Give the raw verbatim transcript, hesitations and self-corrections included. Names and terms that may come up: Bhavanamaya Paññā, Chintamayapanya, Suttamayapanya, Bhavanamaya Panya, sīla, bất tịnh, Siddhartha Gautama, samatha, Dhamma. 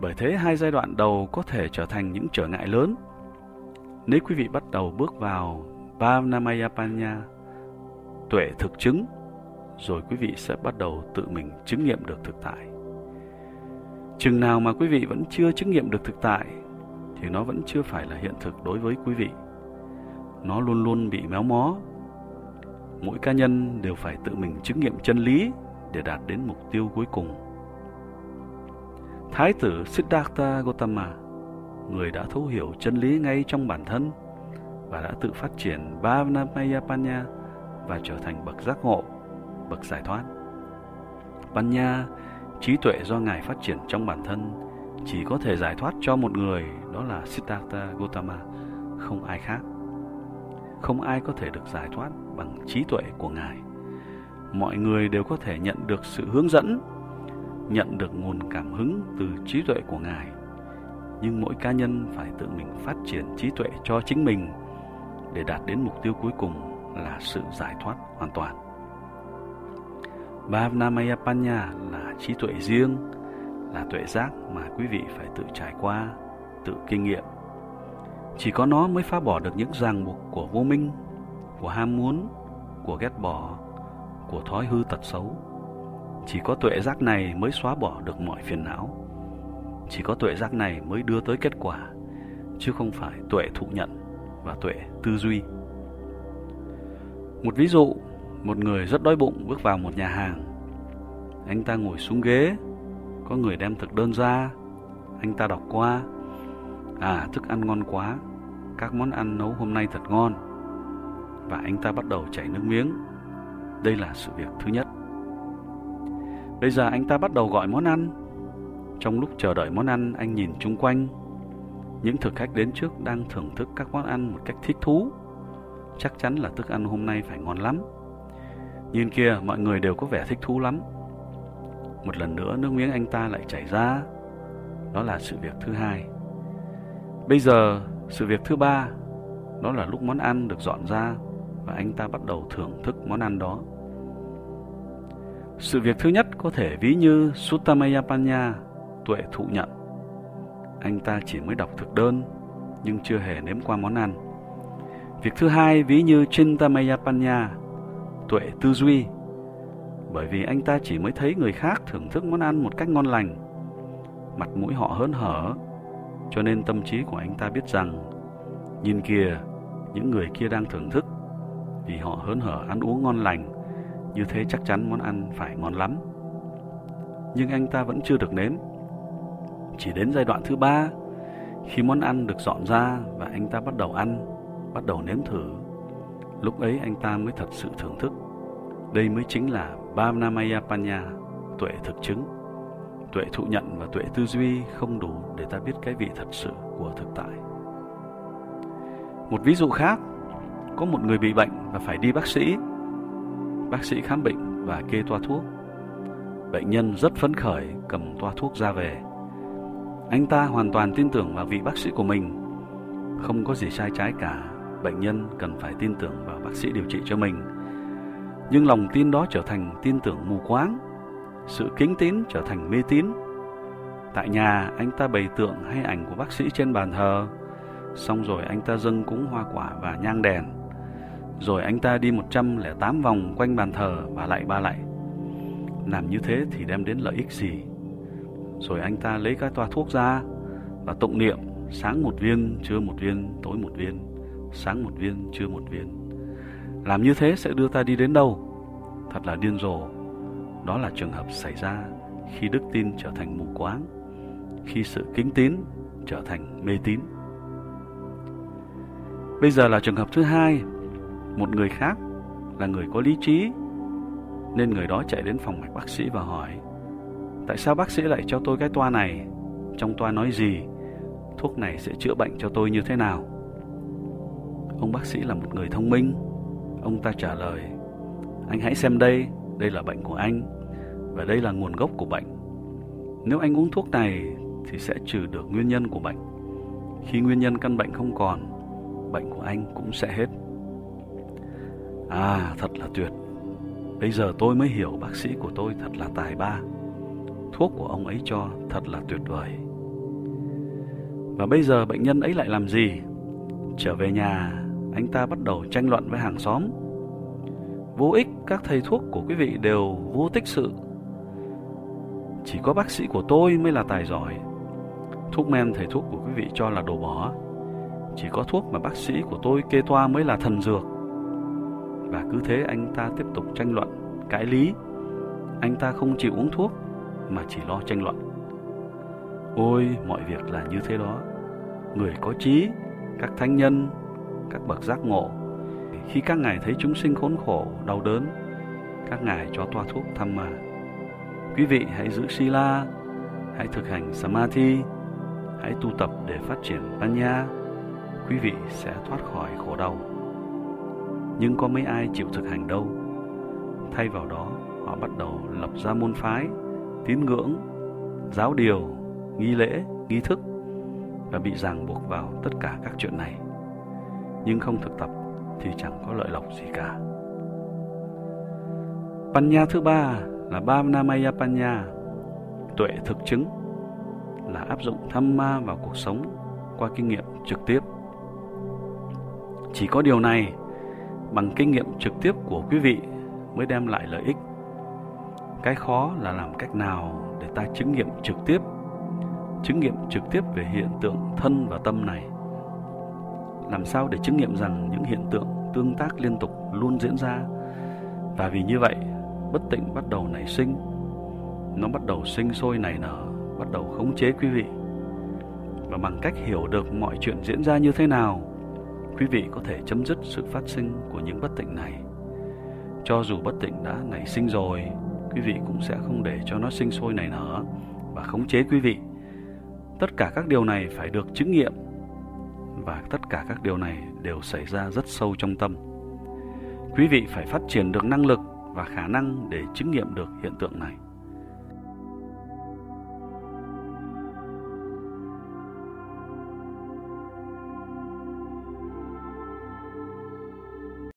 Bởi thế hai giai đoạn đầu có thể trở thành những trở ngại lớn. Nếu quý vị bắt đầu bước vào Bhavanamaya Panya, tuệ thực chứng, rồi quý vị sẽ bắt đầu tự mình chứng nghiệm được thực tại. Chừng nào mà quý vị vẫn chưa chứng nghiệm được thực tại, thì nó vẫn chưa phải là hiện thực đối với quý vị. Nó luôn luôn bị méo mó. Mỗi cá nhân đều phải tự mình chứng nghiệm chân lý để đạt đến mục tiêu cuối cùng. Thái tử Siddhartha Gautama, người đã thấu hiểu chân lý ngay trong bản thân và đã tự phát triển Bhavanamaya Panya và trở thành bậc giác ngộ, bậc giải thoát. Panya, trí tuệ do Ngài phát triển trong bản thân, chỉ có thể giải thoát cho một người, đó là Siddhartha Gautama, không ai khác. Không ai có thể được giải thoát bằng trí tuệ của Ngài. Mọi người đều có thể nhận được sự hướng dẫn, nhận được nguồn cảm hứng từ trí tuệ của Ngài. Nhưng mỗi cá nhân phải tự mình phát triển trí tuệ cho chính mình để đạt đến mục tiêu cuối cùng là sự giải thoát hoàn toàn. Bhavanamaya Panya là trí tuệ riêng, là tuệ giác mà quý vị phải tự trải qua, tự kinh nghiệm. Chỉ có nó mới phá bỏ được những ràng buộc của vô minh, của ham muốn, của ghét bỏ, của thói hư tật xấu. Chỉ có tuệ giác này mới xóa bỏ được mọi phiền não. Chỉ có tuệ giác này mới đưa tới kết quả, chứ không phải tuệ thụ nhận và tuệ tư duy. Một ví dụ, một người rất đói bụng bước vào một nhà hàng. Anh ta ngồi xuống ghế, có người đem thực đơn ra, anh ta đọc qua. À, thức ăn ngon quá, các món ăn nấu hôm nay thật ngon. Và anh ta bắt đầu chảy nước miếng. Đây là sự việc thứ nhất. Bây giờ anh ta bắt đầu gọi món ăn. Trong lúc chờ đợi món ăn, anh nhìn chung quanh. Những thực khách đến trước đang thưởng thức các món ăn một cách thích thú. Chắc chắn là thức ăn hôm nay phải ngon lắm. Nhìn kia, mọi người đều có vẻ thích thú lắm. Một lần nữa nước miếng anh ta lại chảy ra. Đó là sự việc thứ hai. Bây giờ sự việc thứ ba, đó là lúc món ăn được dọn ra và anh ta bắt đầu thưởng thức món ăn đó. Sự việc thứ nhất có thể ví như Suttamayapanya, tuệ thụ nhận. Anh ta chỉ mới đọc thực đơn nhưng chưa hề nếm qua món ăn. Việc thứ hai ví như Chintamayapanya, tuệ tư duy. Bởi vì anh ta chỉ mới thấy người khác thưởng thức món ăn một cách ngon lành, mặt mũi họ hớn hở, cho nên tâm trí của anh ta biết rằng, nhìn kìa, những người kia đang thưởng thức, vì họ hớn hở ăn uống ngon lành, như thế chắc chắn món ăn phải ngon lắm. Nhưng anh ta vẫn chưa được nếm. Chỉ đến giai đoạn thứ ba, khi món ăn được dọn ra và anh ta bắt đầu ăn, bắt đầu nếm thử, lúc ấy anh ta mới thật sự thưởng thức. Đây mới chính là Bhavanamaya Panya, tuệ thực chứng. Tuệ thụ nhận và tuệ tư duy không đủ để ta biết cái vị thật sự của thực tại. Một ví dụ khác, có một người bị bệnh và phải đi bác sĩ. Bác sĩ khám bệnh và kê toa thuốc. Bệnh nhân rất phấn khởi cầm toa thuốc ra về. Anh ta hoàn toàn tin tưởng vào vị bác sĩ của mình. Không có gì sai trái cả, bệnh nhân cần phải tin tưởng vào bác sĩ điều trị cho mình. Nhưng lòng tin đó trở thành tin tưởng mù quáng. Sự kính tín trở thành mê tín. Tại nhà anh ta bày tượng hay ảnh của bác sĩ trên bàn thờ. Xong rồi anh ta dâng cúng hoa quả và nhang đèn. Rồi anh ta đi một trăm lẻ tám vòng quanh bàn thờ và lạy ba lạy. Làm như thế thì đem đến lợi ích gì? Rồi anh ta lấy cái toa thuốc ra và tụng niệm, sáng một viên, trưa một viên, tối một viên, sáng một viên, trưa một viên. Làm như thế sẽ đưa ta đi đến đâu? Thật là điên rồ. Đó là trường hợp xảy ra khi đức tin trở thành mù quáng, khi sự kính tín trở thành mê tín. Bây giờ là trường hợp thứ hai, một người khác là người có lý trí, nên người đó chạy đến phòng mạch bác sĩ và hỏi: tại sao bác sĩ lại cho tôi cái toa này? Trong toa nói gì? Thuốc này sẽ chữa bệnh cho tôi như thế nào? Ông bác sĩ là một người thông minh. Ông ta trả lời: anh hãy xem đây. Đây là bệnh của anh, và đây là nguồn gốc của bệnh. Nếu anh uống thuốc này thì sẽ trừ được nguyên nhân của bệnh. Khi nguyên nhân căn bệnh không còn, bệnh của anh cũng sẽ hết. À, thật là tuyệt. Bây giờ tôi mới hiểu bác sĩ của tôi thật là tài ba. Thuốc của ông ấy cho thật là tuyệt vời. Và bây giờ bệnh nhân ấy lại làm gì? Trở về nhà, anh ta bắt đầu tranh luận với hàng xóm. Vô ích, các thầy thuốc của quý vị đều vô tích sự. Chỉ có bác sĩ của tôi mới là tài giỏi. Thuốc men thầy thuốc của quý vị cho là đồ bỏ. Chỉ có thuốc mà bác sĩ của tôi kê toa mới là thần dược. Và cứ thế anh ta tiếp tục tranh luận, cãi lý. Anh ta không chịu uống thuốc mà chỉ lo tranh luận. Ôi, mọi việc là như thế đó. Người có trí, các thánh nhân, các bậc giác ngộ, khi các ngài thấy chúng sinh khốn khổ, đau đớn, các ngài cho toa thuốc thăm mà. Quý vị hãy giữ sīla, hãy thực hành samatha, hãy tu tập để phát triển panya, quý vị sẽ thoát khỏi khổ đau. Nhưng có mấy ai chịu thực hành đâu. Thay vào đó, họ bắt đầu lập ra môn phái, tín ngưỡng, giáo điều, nghi lễ, nghi thức và bị ràng buộc vào tất cả các chuyện này. Nhưng không thực tập thì chẳng có lợi lộc gì cả. Paññā thứ ba là Bhavanamaya Paññā, tuệ thực chứng, là áp dụng Dhamma vào cuộc sống qua kinh nghiệm trực tiếp. Chỉ có điều này, bằng kinh nghiệm trực tiếp của quý vị mới đem lại lợi ích. Cái khó là làm cách nào để ta chứng nghiệm trực tiếp, chứng nghiệm trực tiếp về hiện tượng thân và tâm này. Làm sao để chứng nghiệm rằng những hiện tượng tương tác liên tục luôn diễn ra, và vì như vậy bất tịnh bắt đầu nảy sinh. Nó bắt đầu sinh sôi nảy nở, bắt đầu khống chế quý vị. Và bằng cách hiểu được mọi chuyện diễn ra như thế nào, quý vị có thể chấm dứt sự phát sinh của những bất tịnh này. Cho dù bất tịnh đã nảy sinh rồi, quý vị cũng sẽ không để cho nó sinh sôi nảy nở và khống chế quý vị. Tất cả các điều này phải được chứng nghiệm, và tất cả các điều này đều xảy ra rất sâu trong tâm. Quý vị phải phát triển được năng lực và khả năng để chứng nghiệm được hiện tượng này.